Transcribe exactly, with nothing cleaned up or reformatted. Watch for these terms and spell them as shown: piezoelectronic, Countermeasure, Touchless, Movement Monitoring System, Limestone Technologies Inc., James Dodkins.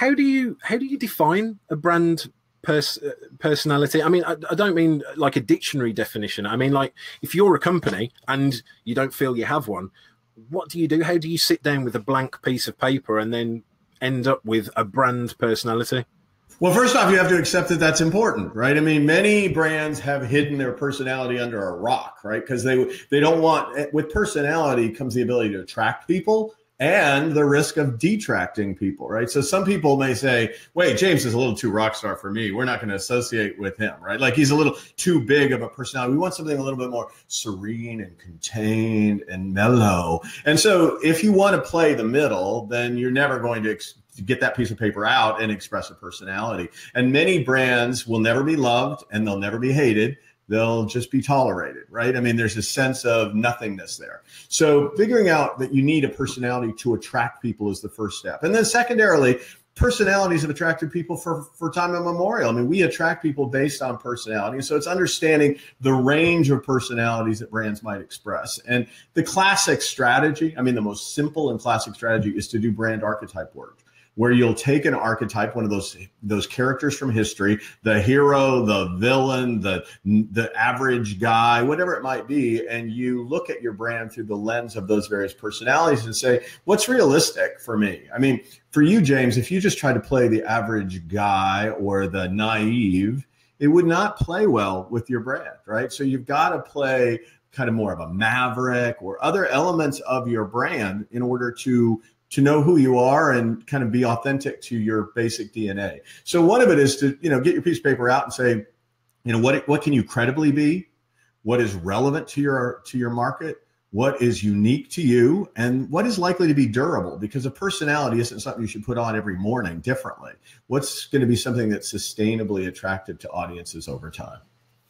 how do you how do you define a brand pers personality? I mean, I, I don't mean like a dictionary definition. I mean, like, if you're a company and you don't feel you have one, what do you do? How do you sit down with a blank piece of paper and then end up with a brand personality? Well, first off, you have to accept that that's important, right? I mean, many brands have hidden their personality under a rock, right? Because they they don't want, with personality comes the ability to attract people and the risk of detracting people, right? So some people may say, wait, James is a little too rock star for me. We're not going to associate with him, right? Like, he's a little too big of a personality. We want something a little bit more serene and contained and mellow. And so if you want to play the middle, then you're never going to experience to get that piece of paper out and express a personality. And many brands will never be loved and they'll never be hated. They'll just be tolerated, right? I mean, there's a sense of nothingness there. So figuring out that you need a personality to attract people is the first step. And then secondarily, personalities have attracted people for, for time immemorial. I mean, we attract people based on personality. And so it's understanding the range of personalities that brands might express. And the classic strategy, I mean, the most simple and classic strategy is to do brand archetype work, where you'll take an archetype, one of those those characters from history, the hero, the villain, the the average guy, whatever it might be, and you look at your brand through the lens of those various personalities and say, what's realistic for me? I mean, for you, James, if you just try to play the average guy or the naive, it would not play well with your brand, right? So you've got to play kind of more of a maverick or other elements of your brand in order to to know who you are and kind of be authentic to your basic D N A. So one of it is to, you know, get your piece of paper out and say, you know, what, what can you credibly be? What is relevant to your, to your market? What is unique to you, and what is likely to be durable? Because a personality isn't something you should put on every morning differently. What's going to be something that's sustainably attractive to audiences over time?